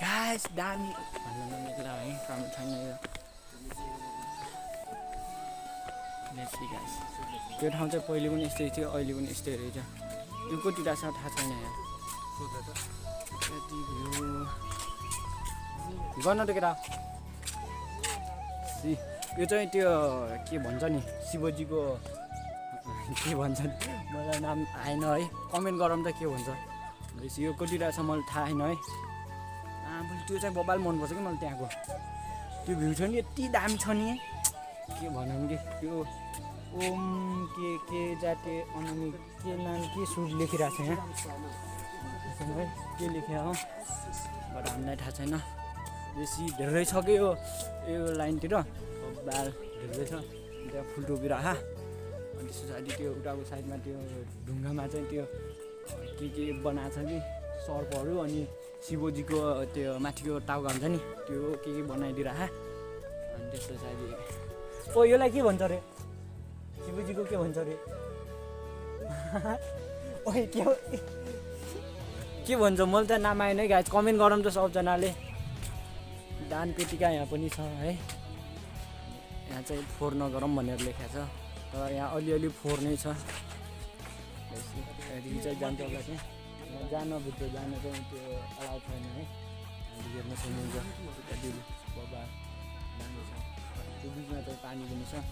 Guys, dami. Let's see guys. Good hunter poi living state, oily living state. You could do that. Gonna take it out. See, you're trying to keep on Johnny. See what you go. I know. Comment got on the key ones. You could do that some old time. I will do that mobile one was a month ago. You will turn your tea damn Tony. Keep on you. Jate on the kiss would lick it at him. But I'm not has enough. You see the race hockey line to do. Bal the little full to be raha. And this is attitude outside Matthew Dunga Matthew. Kiki Bonatani, Sorporu, and Sibodiko, Matthew Taugandani, to Kiki Bonadiraha. And this is idea. Oh, you like even sorry. Sibodiko Kevin sorry. Oh, Kevin the Multana, my guys, coming on the South Janale. Dan Pitika, Yaponisa, eh? That's a poor no Roman Lekasa. Yeah, only for nature. Richard Janto, Jano, because I'm going to allow for me. And you're missing the deal. Boba, to be not a tiny minister.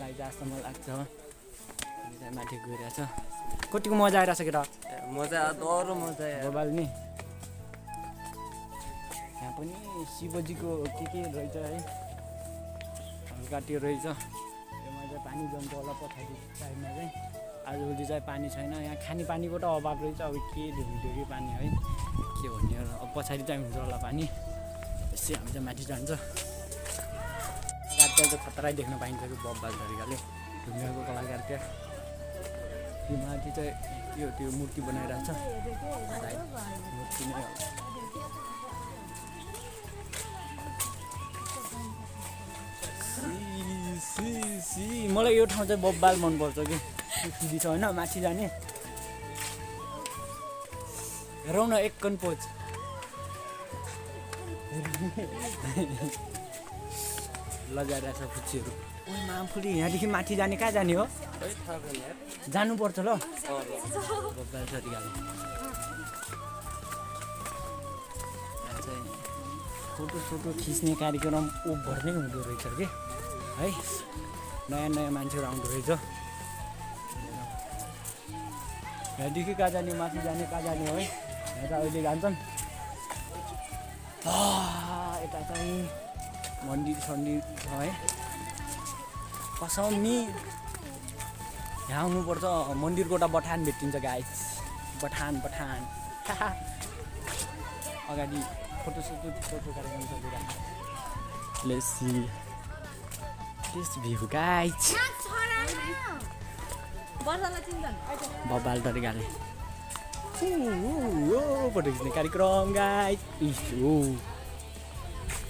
Like that, some actor. I'm not a good actor. Could you Moza Rasaka? Moza Doro Moza Balni. Company, Sibojico, Kiki, Rita, Gatti Rita. पानी जम्को होला पछाडी साइडमा चाहिँ आजभोलि चाहिँ पानी छैन यहाँ खाने पानीको त अभाव रहेछ अब के ढुक्यो कि पानी है के भन्ने अब पछाडी चाहिँ हुन्छ होला पानी त्यसै हामी चाहिँ माथि जान्छ रातले त खतरा देख्न पाइन्छ कि बब्बा तरिकाले ढुङ्गाको कलाकार त्यो माथि चाहिँ यो त्यो मूर्ति बनाइराछ मूर्ति नै हो Si, मलाई यो ठाउँ चाहिँ बब्बाल मन पर्छ के दिदी छ हैन माथि जाने हेरौँ न एक कन पोज लगाएर छ फुच्चीहरु ओइ मामफुली यहाँदेखि माथि जाने कहाँ जाने हो जानु पर्छ ल बब्बाल जति गाले चाहिँ फोटो फोटो खिच्ने कार्यक्रम ओभर नै हुँदो रहेछ के है नयाँ मान्छेहरु आउँदै रहेछ यहाँदेखि कहाँ जाने माथि जाने कहाँ जाने हो है यहाँ त अहिले जान्छन् यता चाहिँ मन्दिर सन्दिर छ है कसौनी यहाँ आउनुपर्छ मन्दिरको एउटा बठान भेटिन्छ गाइस बठान बठान अगाडि फोटो गरेर हुन्छ कुरा let's see This view, guys. Bobal dari kali. Produksi karikrom, guys. Isu.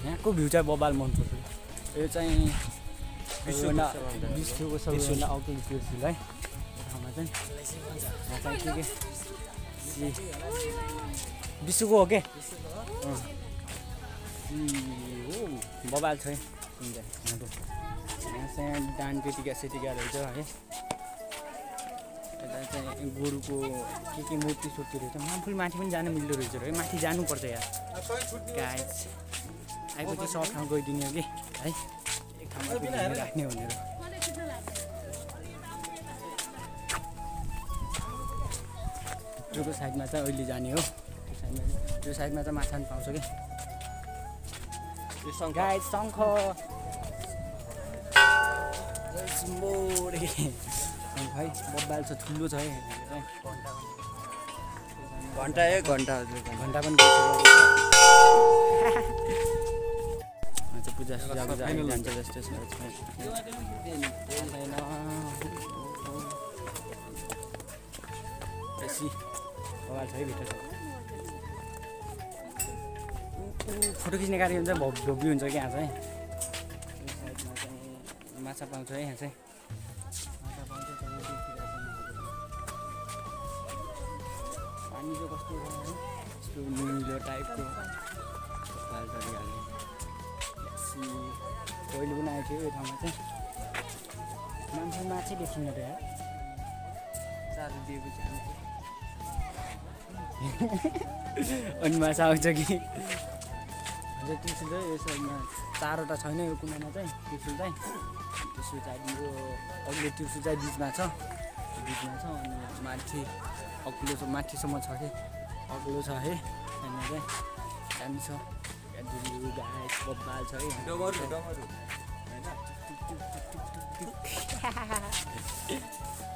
Ya, aku view cai bobal monster. Itu cai. Bisu nak aku bisu silai. Hamasan. Hamasan kiki. Bisu ko oke. Isu. Bobal cai. Indah. दान पेटिका रहेछ है यता चाहिँ गुरुको के मूर्ति सुती रहेछ मामफुल माथि पनि जान मिल्दो रहेछ है माथि जानुपर्छ यार गाइस आइपुगे सब ठाउँ गइदिने हो कि है एक ठाउँमा राख्ने भनेर त्यो साइडमा चाहिँ अहिले जाने हो त्यो साइडमा चाहिँ माछा पनि पाउँछ के यो सङ्ख गाइस सङ्ख मोरे भाइ बब्बाल छ ठुलो छ है घण्टा एक घण्टा घण्टा पनि हुन्छ पूजा सुजा गर्न जान्छ जस्तो छ त्यसै बब्बाल छ भित्र फोटो खिच्ने कार्यक्रम चाहिँ भव्य हुन्छ के यहाँ चाहिँ माछा पाउँछ है यहाँ चाहिँ जो कस्तो कस्तो न्युजो टाइपको फाइल गरिहाल्नु पहिले बनाएको थियो यो ठाउँमा चाहिँ मान्छे माछै देखिन त यार साथी दिएको छैन अनि माछा आउँछ कि हजुर त्यसो चाहिँ यसमा चारवटा छैन यो कुनामा चाहिँ त्यसो चाहिँ त्यसो चाहिँ अघिल्लो त्यसो चाहिँ बीचमा छ अनि माथि अग्लो माथिसम्म छ कि अग्लो छ है त्यहाँनिर चाहिँ दामी छ दुई गाई बब्बाल छ है डगरहरू होइन